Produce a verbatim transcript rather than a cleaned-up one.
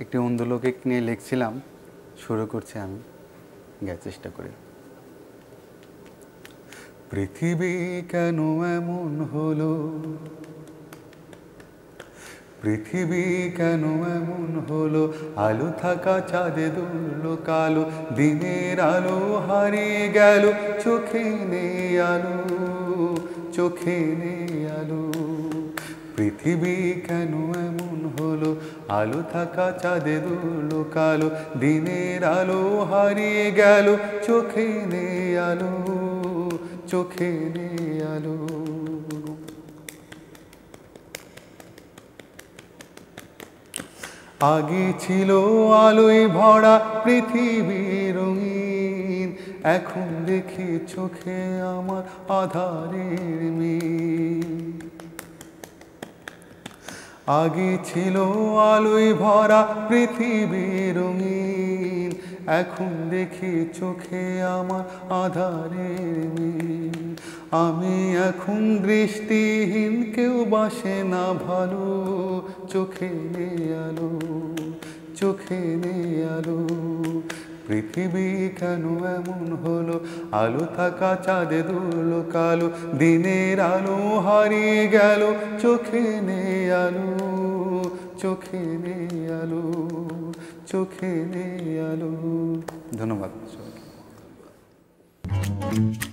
एक अंधलोकिक निये लिखछिलाम शुरू करछि आमी गाय चेष्टा करी। पृथिवी केनो एमन होलो, पृथिवी केनो एमन होलो, आलो थाका चाँदे दुलो कालो, दिनेर आलो हारिये गेलो, चोखे नेई आलो, चोखे नेई आलो। पृथिवी केनो एमन होलो, आलो थाका चाँदे दुलो कालो, दिनेर आलो हारिये गेलो, चोखे नेई आलो, चोखे नेई आलो। आगे छिलो आलोय भरा पृथिवी रंगीन, एखन देखी चोखे आमार आधारेर मील। आगे छिलो आलोय भरा पृथिवी रंगीन, एखन देखी चोखे आमार आधारेर मील। आमी एखन दृष्टिहीन, केउ बासे ना भालो, चोखे नेई आलो, चोखे नेई आलो। पृथिवी केनो एमन होलो, आलो थाका चाँदे दुलो कालो, दिनेर आलो हारिये गेलो, चोखे नेई आलो, चोखे नेई आलो, चोखे नेई आलो। धन्यवाद।